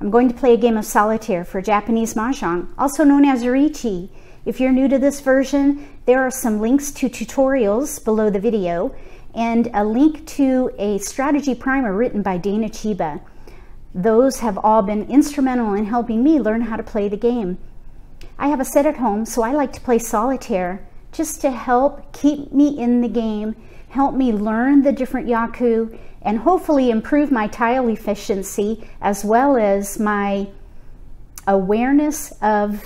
I'm going to play a game of solitaire for Japanese Mahjong, also known as Riichi. If you're new to this version, there are some links to tutorials below the video and a link to a strategy primer written by Daina Chiba. Those have all been instrumental in helping me learn how to play the game. I have a set at home, so I like to play solitaire just to help keep me in the game, help me learn the different Yaku, and hopefully improve my tile efficiency as well as my awareness of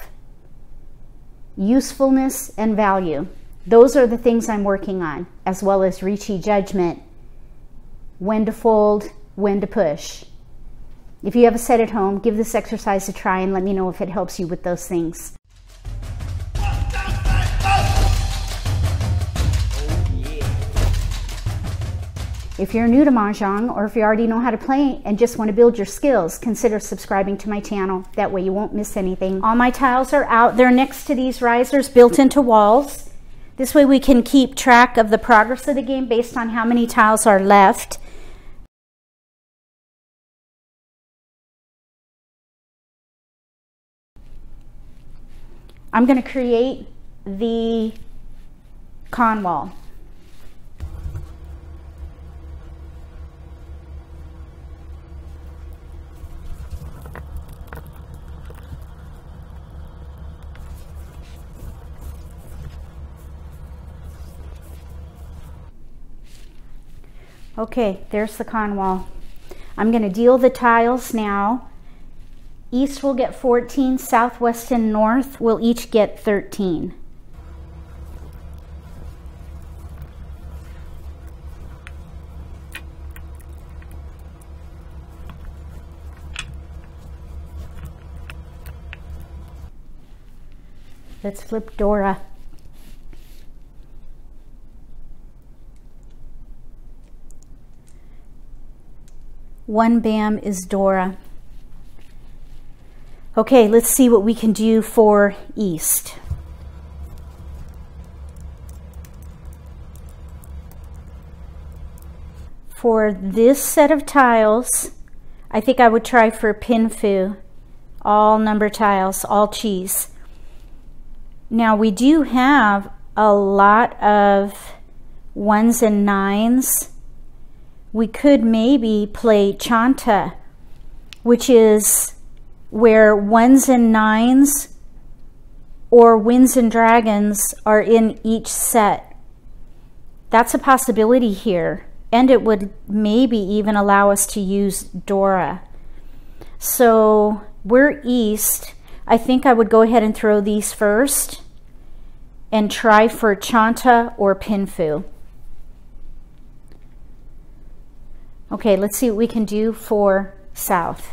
usefulness and value. Those are the things I'm working on, as well as Riichi judgment, when to fold, when to push. If you have a set at home, give this exercise a try and let me know if it helps you with those things. If you're new to Mahjong, or if you already know how to play and just want to build your skills, consider subscribing to my channel. That way you won't miss anything. All my tiles are out. They're next to these risers built into walls. This way we can keep track of the progress of the game based on how many tiles are left. I'm going to create the con wall. Okay, there's the con wall. I'm going to deal the tiles now. East will get 14, southwest and north will each get 13. Let's flip Dora. One bam is Dora. Okay, let's see what we can do for East. For this set of tiles, I think I would try for Pinfu. All number tiles, all cheese. Now we do have a lot of ones and nines. We could maybe play Chanta, which is where ones and nines or winds and dragons are in each set. That's a possibility here, and it would maybe even allow us to use Dora. So we're east. I think I would go ahead and throw these first and try for Chanta or Pinfu. Okay, let's see what we can do for south.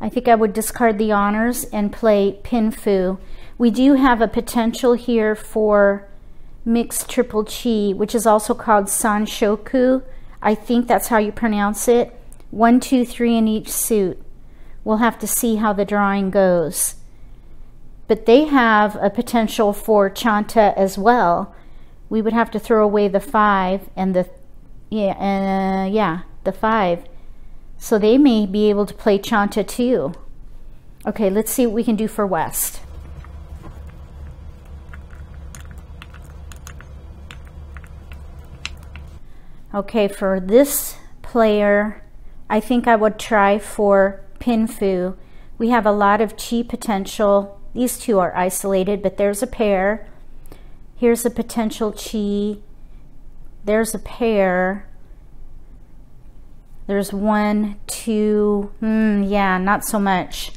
I think I would discard the honors and play Pinfu. We do have a potential here for mixed triple chi, which is also called Sanshoku. I think that's how you pronounce it. 1, 2, 3 in each suit. We'll have to see how the drawing goes. But they have a potential for Chanta as well. We would have to throw away the 5 and the the 5. So they may be able to play Chanta too. Okay, let's see what we can do for west. Okay, for this player, I think I would try for Pinfu. We have a lot of chi potential. These two are isolated, but there's a pair. Here's a potential chi. There's a pair. There's 1, 2. Yeah, not so much.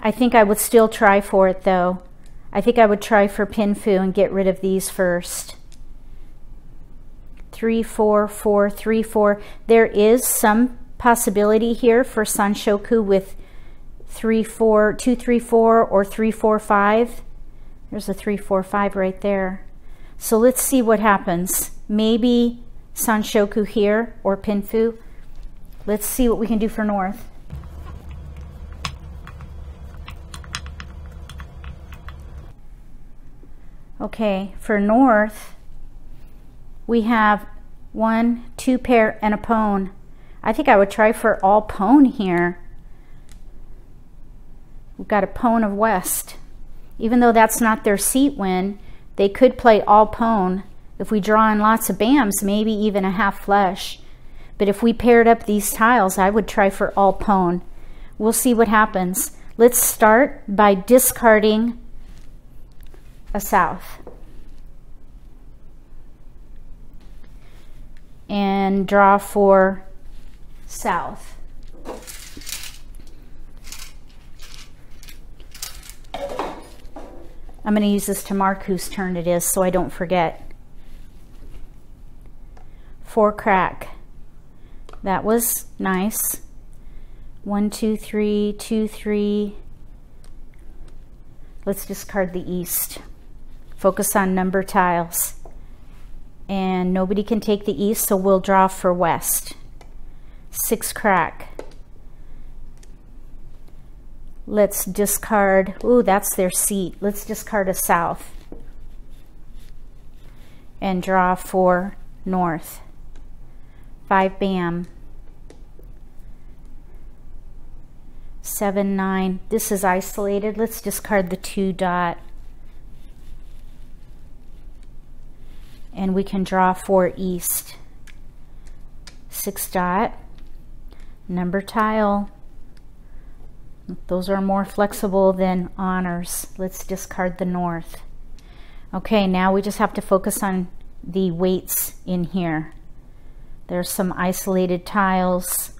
I think I would still try for it, though. I think I would try for Pinfu and get rid of these first. 3, 4, 4, 3, 4. There is some possibility here for Sanshoku with 3, 4, 2, 3, 4 or 3, 4, 5. There's a 3, 4, 5 right there. So let's see what happens. Maybe Sanshoku here or Pinfu. Let's see what we can do for north. Okay, for north, we have one, two pair, and a pawn. I think I would try for all pawn here. We've got a pawn of West. Even though that's not their seat win, they could play all pawn. If we draw in lots of bams, maybe even a half flush. But if we paired up these tiles, I would try for all pawn. We'll see what happens. Let's start by discarding a south. And draw for south. I'm going to use this to mark whose turn it is so I don't forget. Four crack. That was nice. 1, 2, 3, 2, 3. Let's discard the east. Focus on number tiles. And nobody can take the east, so we'll draw for west. Six crack. Let's discard, ooh, that's their seat. Let's discard a south. And draw for north. Five bam. 7, 9. This is isolated. Let's discard the 2 dot. And we can draw for east. 6 dot. Number tile. Those are more flexible than honors. Let's discard the north. Okay, now we just have to focus on the weights in here. There's some isolated tiles.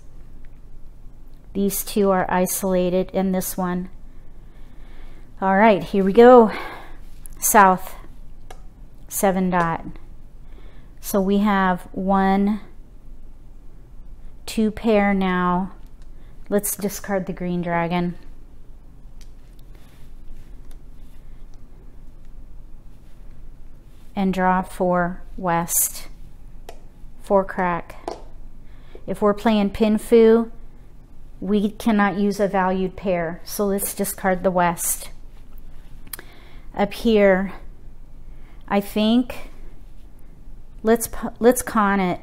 These two are isolated in this one. All right, here we go. South, 7 dot. So we have 1, 2 pair now. Let's discard the green dragon. And draw for west. 4 crack. If we're playing Pinfu, we cannot use a valued pair, so let's discard the west. Up here, I think let's con it.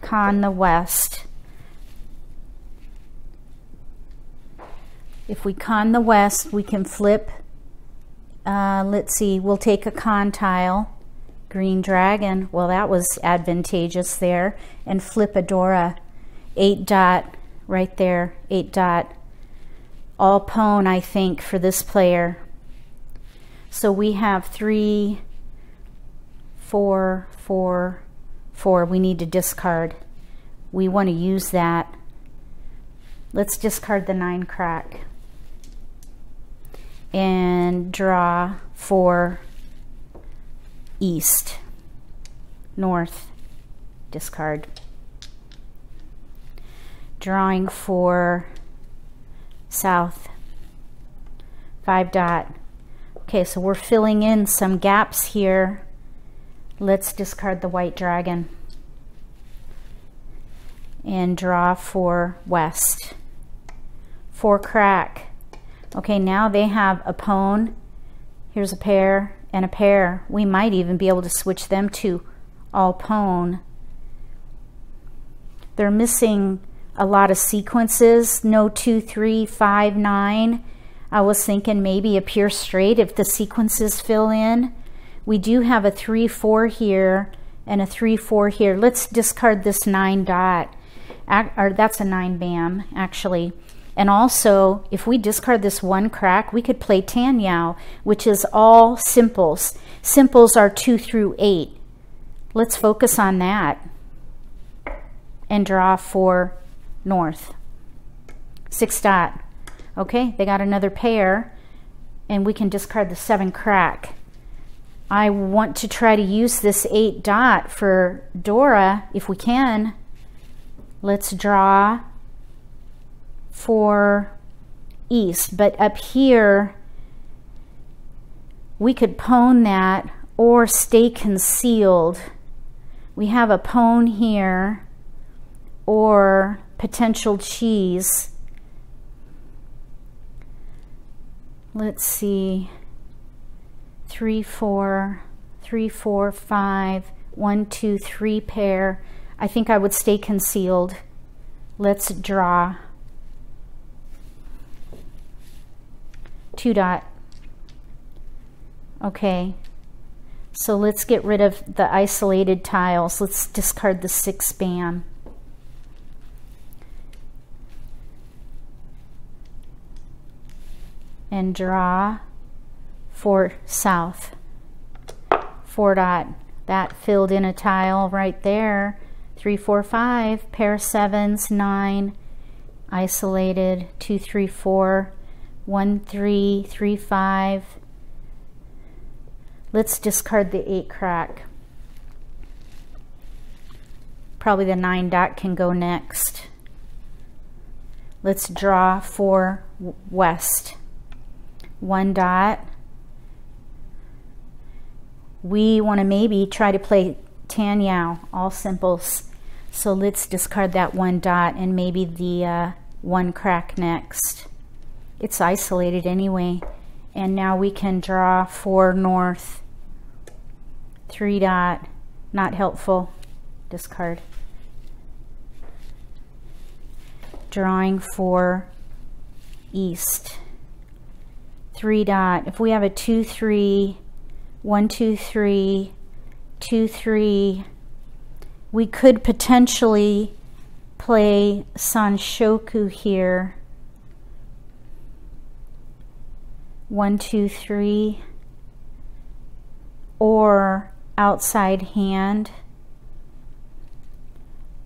Con the west. If we con the west, we can flip. Let's see, we'll take a con tile. Green dragon, well, that was advantageous there, and flip a Dora. 8 dot right there. 8 dot. All pawn, I think, for this player. So we have 3, 4, 4, 4. We need to discard. We want to use that. Let's discard the 9 crack and draw for east. North, discard. Drawing for south. 5 dot. Okay, so we're filling in some gaps here. Let's discard the white dragon and draw for west. 4 crack. Okay, now they have a pawn. Here's a pair and a pair. We might even be able to switch them to all pawn. They're missing a lot of sequences. No 2, 3, 5, 9. I was thinking maybe a pure straight if the sequences fill in. We do have a 3, 4 here and a 3, 4 here. Let's discard this 9 dot. Or that's a 9 bam actually. And also, if we discard this 1 crack, we could play Tanyao, which is all simples. Simples are 2 through 8. Let's focus on that. And draw for north. 6 dot. Okay, they got another pair. And we can discard the 7 crack. I want to try to use this 8 dot for Dora, if we can. Let's draw for east, but up here we could pawn that or stay concealed. We have a pawn here or potential cheese. Let's see, 3, 4, 3, 4, 5. 1, 2, 3 pair. I think I would stay concealed. Let's draw. 2 dot. Okay, so let's get rid of the isolated tiles. Let's discard the 6 bam. And draw 4 south. 4 dot. That filled in a tile right there. 3, 4, 5, pair 7s, 9, isolated, 2, 3, 4, 1, 3, 3, 5. Let's discard the 8 crack. Probably the 9 dot can go next. Let's draw 4 west. 1 dot. We want to maybe try to play Tanyao, all simples. So let's discard that 1 dot and maybe the 1 crack next. It's isolated anyway. And now we can draw 4 north. 3 dot, not helpful, discard. Drawing 4 east. 3 dot, if we have a 2, 3, 1, 2, 3, 2, 3, we could potentially play Sanshoku here. 1, 2, 3, or outside hand,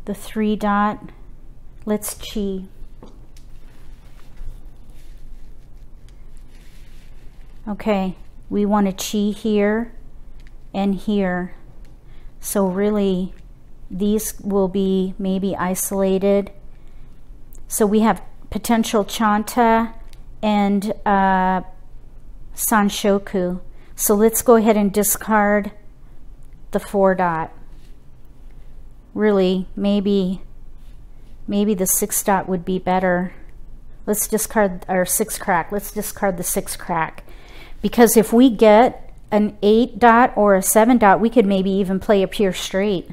the 3 dot. Let's chi. Okay, we want to chi here and here. So really, these will be maybe isolated. So we have potential Chanta and Sanshoku. So let's go ahead and discard the 4 dot. Really, maybe the 6 dot would be better. Let's discard our 6 crack. Let's discard the 6 crack. Because if we get an 8 dot or a 7 dot, we could maybe even play a pure straight,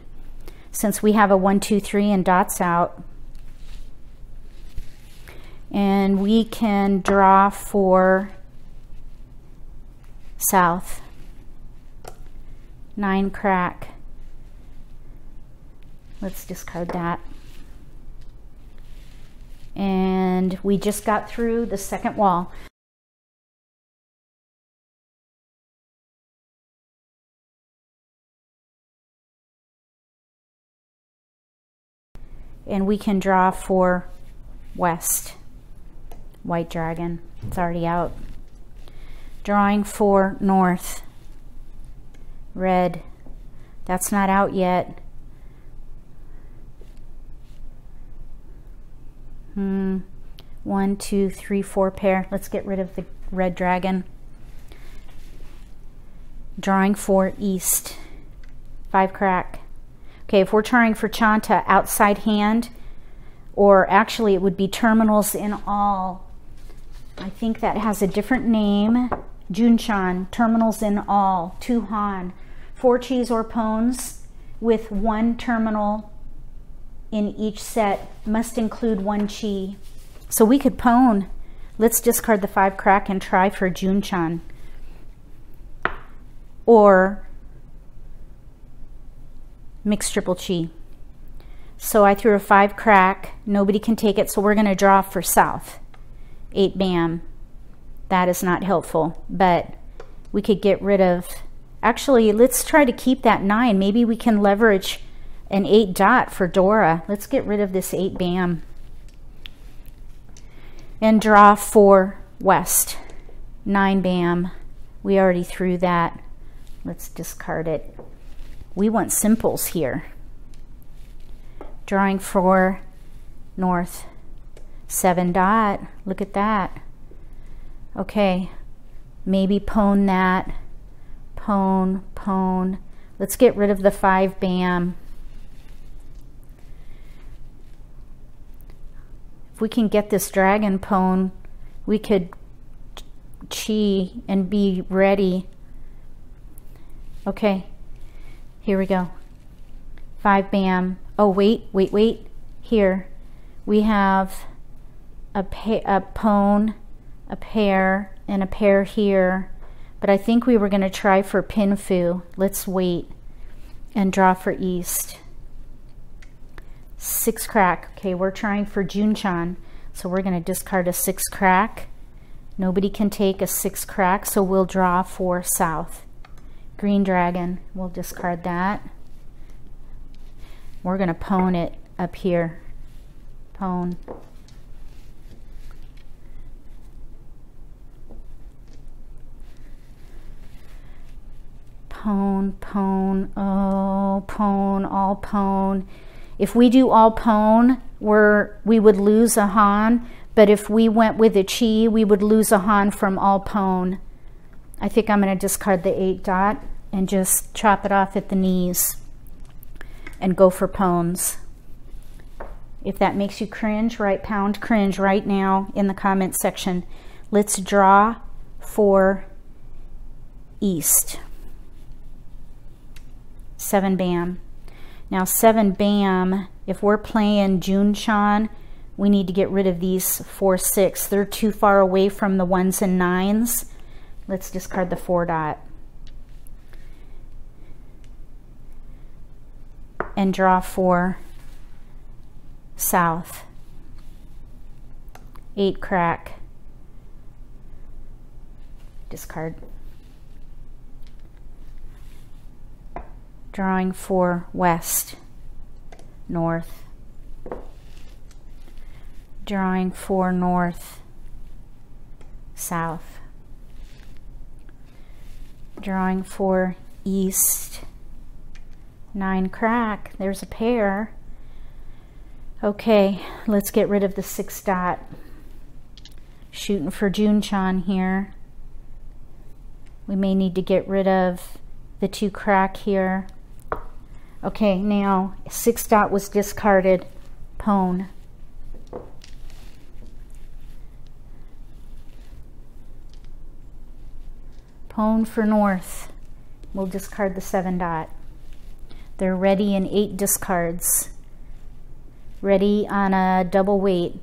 since we have a 1, 2, 3 and dots out. And we can draw 4 south. 9 crack. Let's discard that. And we just got through the second wall. And we can draw 4 west. White dragon, it's already out. Drawing 4 north. Red, that's not out yet. Hmm. 1, 2, 3, 4 pair. Let's get rid of the red dragon. Drawing 4 east. 5 crack. Okay, if we're trying for Chanta, outside hand, or actually it would be terminals in all. I think that has a different name. Junchan, terminals in all, 2 han. 4 chis or pawns with 1 terminal in each set must include 1 chi. So we could pawn. Let's discard the 5 crack and try for Junchan. Or mixed triple chi. So I threw a 5 crack. Nobody can take it, so we're going to draw for south. 8 bam. That is not helpful, but we could get rid of... Actually, let's try to keep that 9. Maybe we can leverage an 8 dot for Dora. Let's get rid of this 8 bam. And draw 4 west. 9 bam. We already threw that. Let's discard it. We want simples here. Drawing 4 north. 7 dot. Look at that. Okay, maybe pawn that. Pawn, pawn. Let's get rid of the 5 bam. If we can get this dragon pawn, we could chi and be ready. Okay. Here we go. 5 bam. Oh, wait. Here we have a pone, a pair, and a pair here. But I think we were going to try for Pinfu. Let's wait and draw for East. 6 crack. Okay, we're trying for Junchan. So we're going to discard a 6 crack. Nobody can take a 6 crack, so we'll draw for South. Green dragon, we'll discard that. We're going to pone it up here. Pone. Pone, oh, pone, all pone. If we do all pone, we would lose a han, but if we went with a chi, we would lose a han from all pone. I think I'm going to discard the 8 dot and just chop it off at the knees and go for pones. If that makes you cringe, write pound cringe right now in the comment section. Let's draw for East. 7 bam. Now 7 bam, if we're playing Junchan, we need to get rid of these 4, 6. They're too far away from the 1s and 9s. Let's discard the 4 dot. And draw for South. 8 crack. Discard. Drawing for West, North. Drawing for North, South. Drawing for East. 9 crack. There's a pair. Okay, let's get rid of the 6 dot. Shooting for Junchan here. We may need to get rid of the 2 crack here. Okay, now 6 dot was discarded. Pone. Pone for North. We'll discard the 7 dot. They're ready in 8 discards. Ready on a double weight.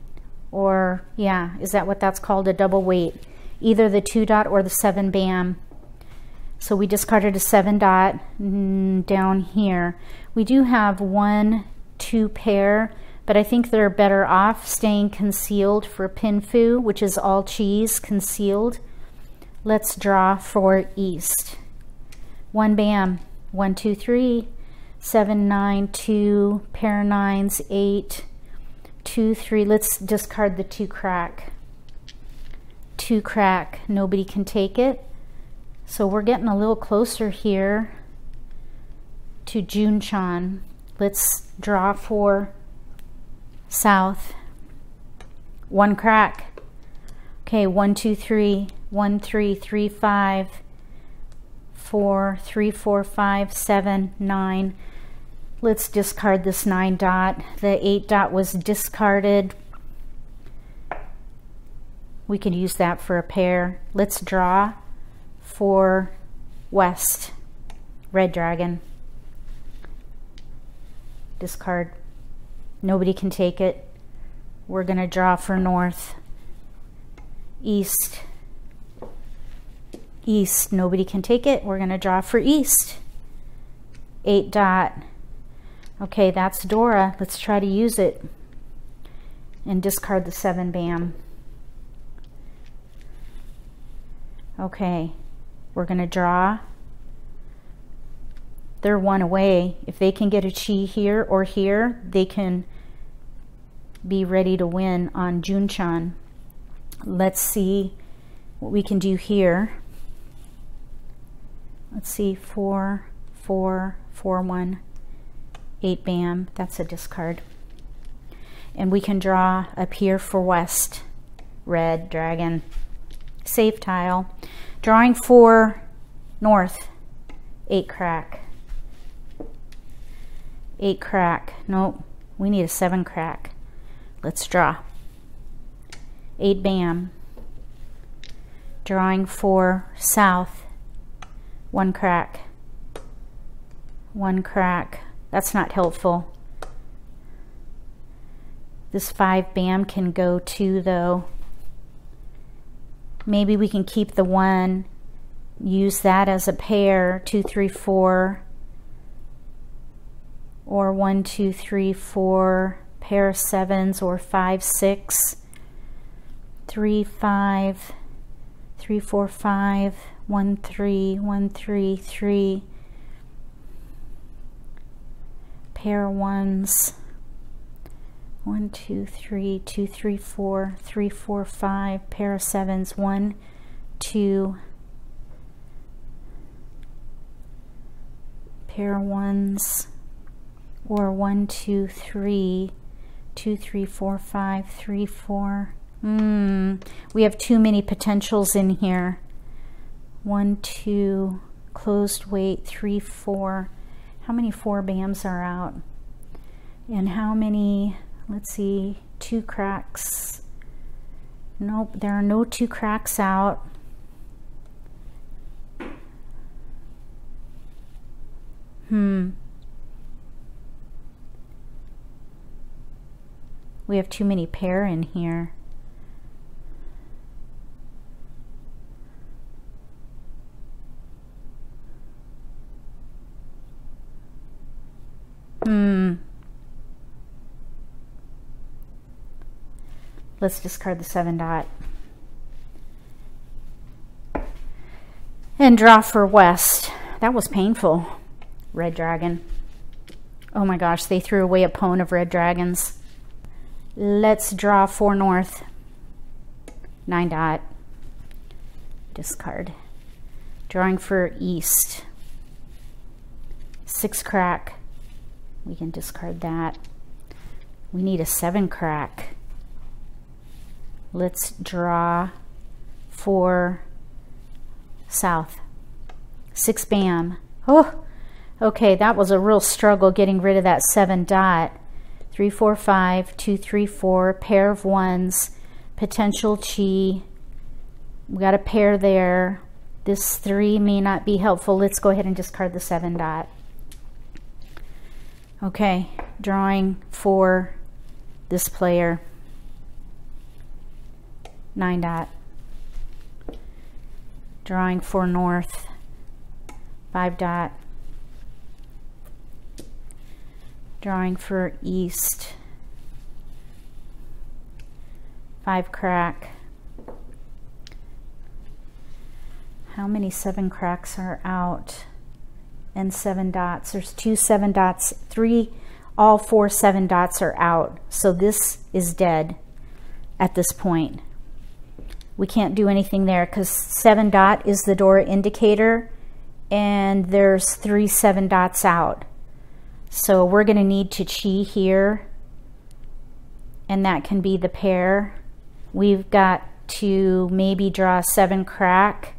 Or, yeah, is that what that's called? A double weight. Either the 2 dot or the 7 bam. So we discarded a 7 dot down here. We do have 1, 2 pair, but I think they're better off staying concealed for Pinfu, which is all cheese concealed. Let's draw for East. 1 bam, 1, 2, 3, 7, 9, 2, pair 9s, 8, 2, 3. Let's discard the 2 crack. 2 crack, nobody can take it. So we're getting a little closer here to Junchan. Let's draw for South. 1 crack. Okay, 1, 2, 3, 1, 3, 3, 5, 4, 3, 4, 5, 7, 9. Let's discard this 9 dot. The 8 dot was discarded. We could use that for a pair. Let's draw for West, red dragon. Discard. Nobody can take it. We're gonna draw for North. East. East, nobody can take it. We're gonna draw for East. 8 dot. Okay, that's Dora. Let's try to use it. And discard the 7 bam. Okay. We're going to draw. They're 1 away. If they can get a chi here or here, they can be ready to win on Junchan. Let's see what we can do here. Let's see, 4, 4, 4, 1, 8 bam. That's a discard. And we can draw up here for West, red dragon. Save tile. Drawing for North, 8 crack. 8 crack. Nope, we need a 7 crack. Let's draw. 8 bam. Drawing for South, 1 crack. 1 crack. That's not helpful. This 5 bam can go 2 though. Maybe we can keep the 1, use that as a pair, 2, 3, 4, or 1, 2, 3, 4, pair of 7s, or 5, 6, 3, 5, 3, 4, 5, 1, 3, 1, 3, 3, pair of 1s. 1, 2, 3, 2, 3, 4, 3, 4, 5, pair of 7s, 1, 2, pair of 1s, or 1, 2, 3, 2, 3, 4, 5, 3, 4. We have too many potentials in here. 1, 2, closed weight, 3, 4. How many 4 bams are out? And how many? Let's see, 2 cracks. Nope, there are no 2 cracks out. We have too many pair in here. Let's discard the 7 dot. And draw for West. That was painful. Red dragon. Oh my gosh, they threw away a pawn of red dragons. Let's draw for North. 9 dot. Discard. Drawing for East. 6 crack. We can discard that. We need a 7 crack. Let's draw for South. 6 bam. Oh, okay, that was a real struggle getting rid of that 7 dot. 3, 4, 5, 2, 3, 4, pair of 1s, potential chi. We got a pair there. This 3 may not be helpful. Let's go ahead and discard the 7 dot. Okay, drawing for this player. 9 dot. Drawing for North. 5 dot. Drawing for East. 5 crack. How many 7 cracks are out? And 7 dots. There's 2 7 dots. 3, all 4 7 dots are out. So this is dead at this point. We can't do anything there because 7 dot is the Dora indicator and there's 3 7 dots out. So we're going to need to chi here, and that can be the pair. We've got to maybe draw 7 crack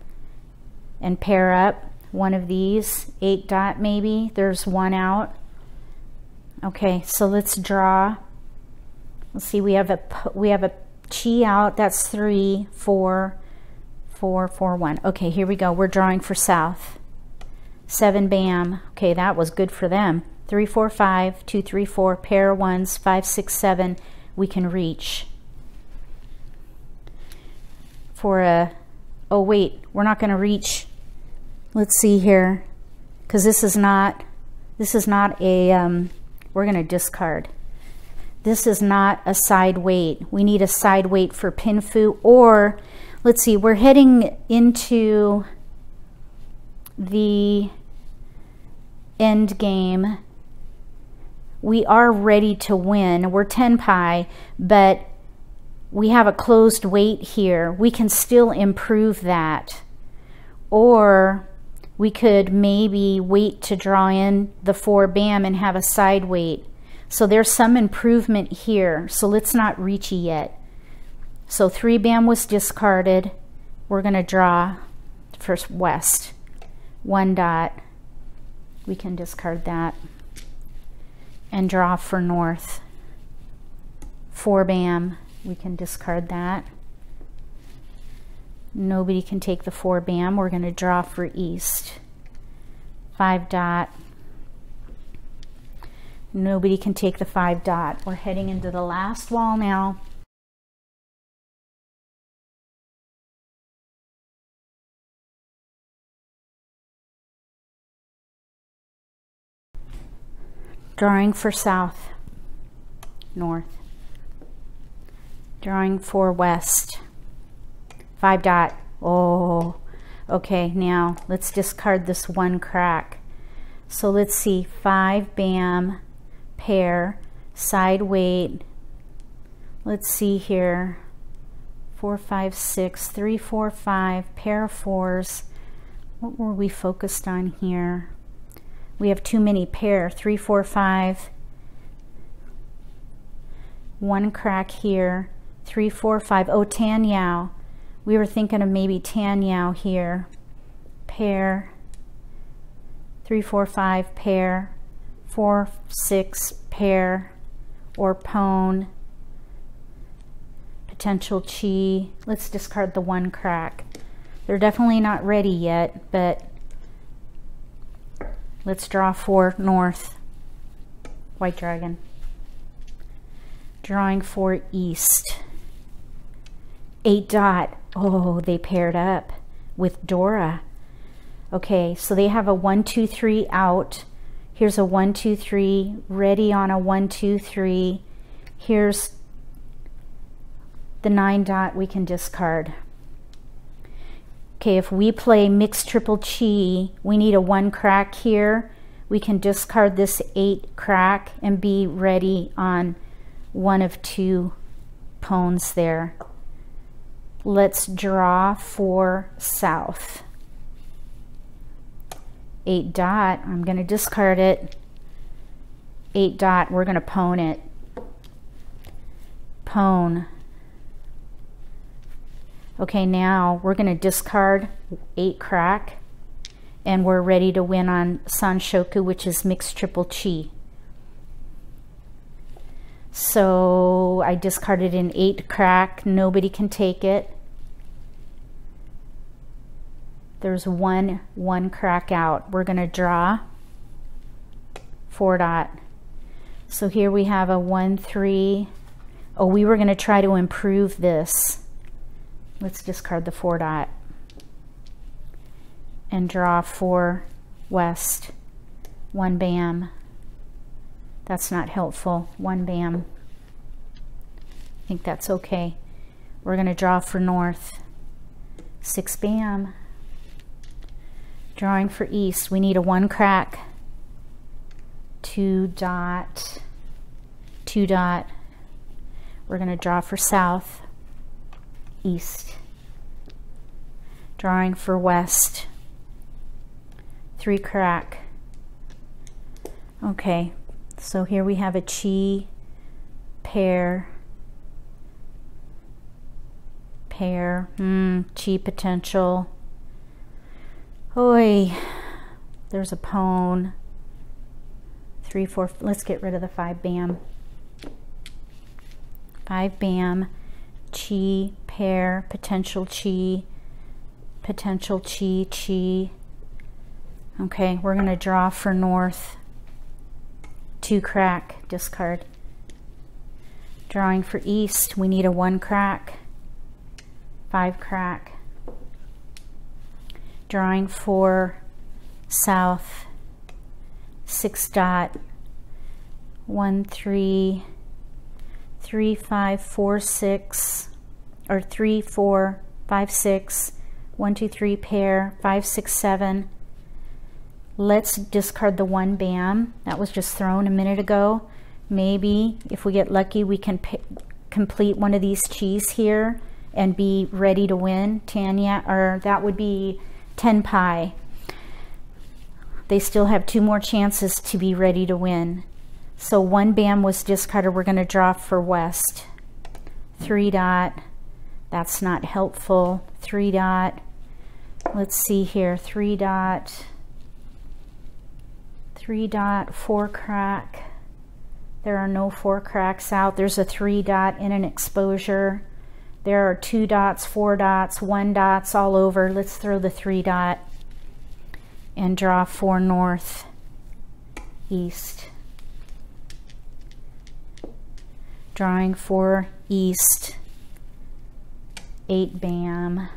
and pair up one of these. 8 dot maybe. There's 1 out. Okay, so let's draw. Let's see, we have a chi out. That's 3, 4, 4, 4, 1. Okay, here we go. We're drawing for South. 7 bam. Okay, that was good for them. 3, 4, 5, 2, 3, 4, pair 1s, 5, 6, 7. We can reach for a. Oh wait, we're not going to reach. Let's see here, because this is not a. We're going to discard. This is not a side weight. We need a side weight for Pinfu, or let's see, we're heading into the end game. We are ready to win. We're 10 pi, but we have a closed weight here. We can still improve that, or we could maybe wait to draw in the 4 bam and have a side weight. So there's some improvement here. So let's not Riichi yet. So 3 bam was discarded. We're going to draw first West. 1 dot. We can discard that. And draw for North. 4 bam. We can discard that. Nobody can take the 4 bam. We're going to draw for East. 5 dot. Nobody can take the 5 dot. We're heading into the last wall now. Drawing for south, north. Drawing for west, 5 dot. Oh, okay, now let's discard this one crack. So let's see, 5 bam, pair, side weight. Let's see here, 4, 5, 6, 3, 4, 5, pair of 4s. What were we focused on here? We have too many pair, 3, 4, 5. 1 crack here, 3, 4, 5. Oh, Tanyao. We were thinking of maybe Tanyao here. Pair, 3, 4, 5, pair, 4, 6, pair, or pone, potential chi. Let's discard the 1 crack. They're definitely not ready yet, but let's draw for north, white dragon. Drawing for east, 8 dot. Oh, they paired up with Dora. Okay, so they have a 1, 2, 3 out. Here's a 1, 2, 3, ready on a 1, 2, 3. Here's the 9 dot we can discard. Okay, if we play mixed triple chi, we need a 1 crack here. We can discard this 8 crack and be ready on 1 of 2 pawns there. Let's draw for south. 8 dot, I'm gonna discard it. 8 dot, we're gonna pawn it. Pawn. Okay, now we're going to discard 8 crack and we're ready to win on Sanshoku, which is mixed triple chi. So I discarded an 8 crack. Nobody can take it. There's one crack out. We're going to draw 4 dot. So here we have a 1, 3. Oh, we were going to try to improve this. Let's discard the 4 dot and draw for west. 1 bam. That's not helpful. 1 bam. I think that's okay. We're going to draw for north. 6 bam. Drawing for east. We need a 1 crack. 2 dot. 2 dot. We're going to draw for south. East. Drawing for west. 3 crack. Okay, so here we have a chi, pair, pair, chi potential. Oi, there's a pawn. 3, 4, let's get rid of the 5 bam. 5 bam. Chi, pair, potential chi, potential chi, chi. Okay, we're going to draw for north. 2 crack, discard. Drawing for east, we need a 1 crack. 5 crack. Drawing for south. 6 dot. 1, 3. 3, 5, 4, 6, or 3, 4, 5, 6, 1, 2, 3, pair, 5, 6, 7. Let's discard the 1 bam. That was just thrown a minute ago. Maybe if we get lucky, we can complete one of these chis here and be ready to win. Tanya, or that would be Tenpai. They still have 2 more chances to be ready to win. So 1 bam was discarded. We're going to draw for west. 3 dot. That's not helpful. 3 dot. Let's see here. 3 dot. 3 dot. 4 crack. There are no 4 cracks out. There's a 3 dot in an exposure. There are 2 dots, 4 dots, 1 dots all over. Let's throw the 3 dot and draw for north, east. Drawing 4 east, 8 bam.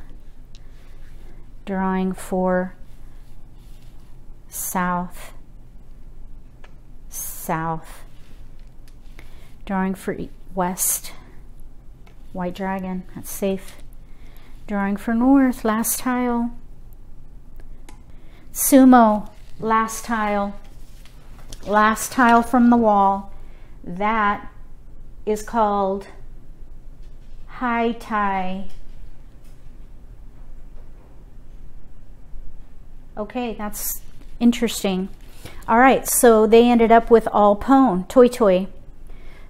Drawing 4 south, south. Drawing for west, white dragon, that's safe. Drawing for north, last tile. Sumo, last tile from the wall. That is called haitei. Okay, that's interesting. All right, so they ended up with all pone, toi toi.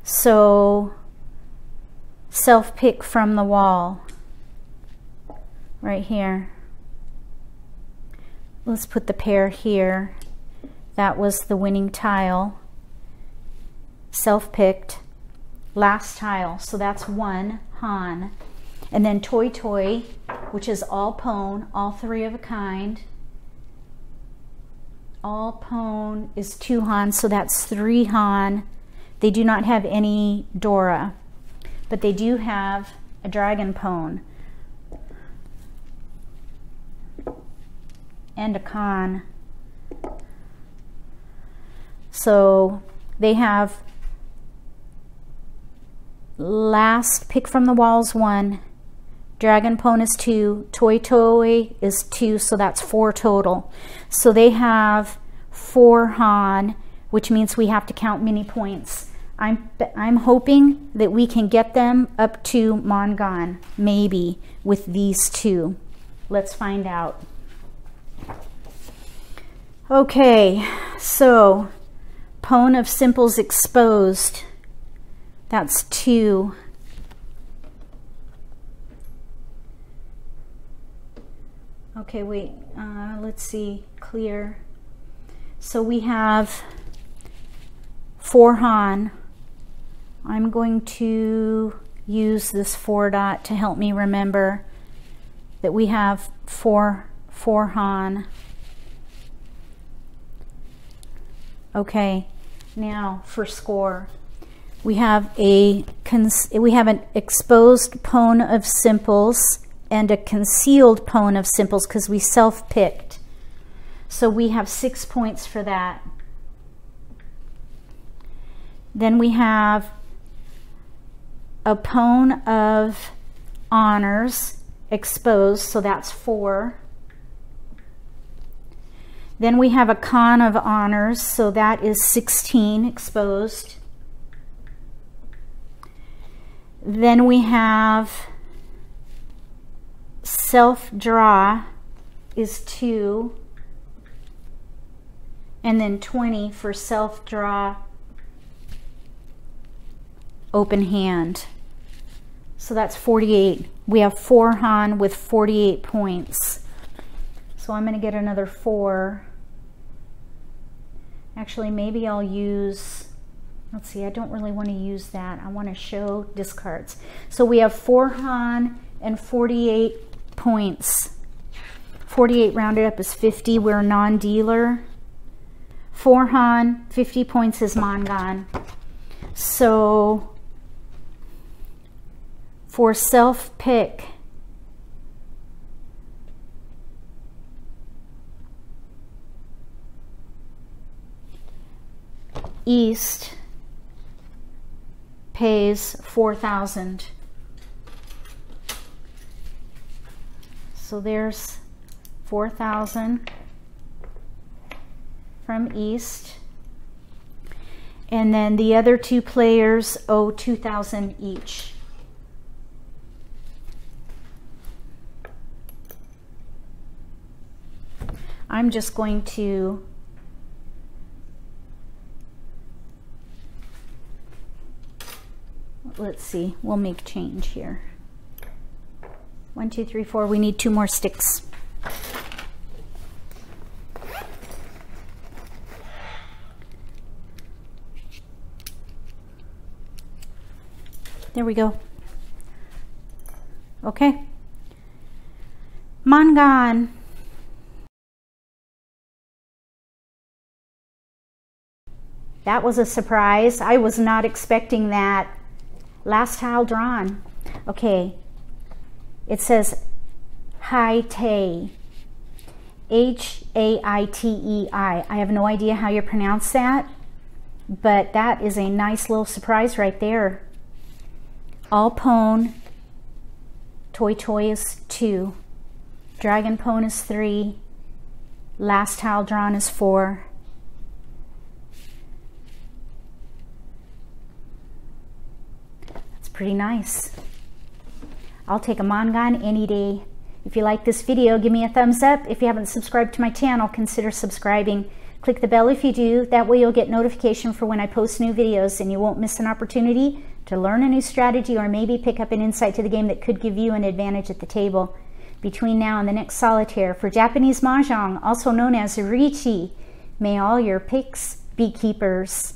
So self-pick from the wall right here. Let's put the pair here. That was the winning tile, self-picked, last tile. So that's one han. And then toi toi, which is all pone, all three of a kind. All pone is 2 han, so that's 3 han. They do not have any Dora, but they do have a dragon pone and a Kan. So they have last pick from the walls 1, dragon pone is 2, toi toi is 2, so that's 4 total. So they have 4 han, which means we have to count mini points. I'm hoping that we can get them up to Mangan, maybe, with these 2. Let's find out. Okay, so pone of simples exposed, that's 2. Okay, wait, let's see, clear. So we have 4 han. I'm going to use this 4 dot to help me remember that we have 4 han. Okay, now for score. We have an exposed pone of simples and a concealed pone of simples because we self-picked. So we have 6 points for that. Then we have a pone of honors exposed, so that's 4. Then we have a Kan of honors, so that is 16 exposed. Then we have self-draw is 2, and then 20 for self-draw open hand. So that's 48. We have 4 han with 48 points. So I'm going to get another 4. Actually, maybe I'll use, let's see, I don't really want to use that. I want to show discards. So we have 4 han and 48 points. 48 rounded up is 50. We're a non-dealer. 4 han, 50 points is Mangan. So for self-pick, east pays 4,000. So there's 4,000 from east. And then the other 2 players owe 2,000 each. I'm just going to let's see, we'll make change here. 1, 2, 3, 4, we need 2 more sticks. There we go. Okay. Mangan. That was a surprise. I was not expecting that. Last tile drawn. Okay. It says haitei. H-A-I-T-E-I. I have no idea how you pronounce that, but that is a nice little surprise right there. All pone. Toy toy is 2. Dragon pone is 3. Last tile drawn is 4. That's pretty nice. I'll take a mangan any day. If you like this video, give me a thumbs up. If you haven't subscribed to my channel, consider subscribing. Click the bell if you do. That way you'll get notification for when I post new videos and you won't miss an opportunity to learn a new strategy or maybe pick up an insight to the game that could give you an advantage at the table. Between now and the next solitaire for Japanese Mahjong, also known as Riichi, may all your picks be keepers.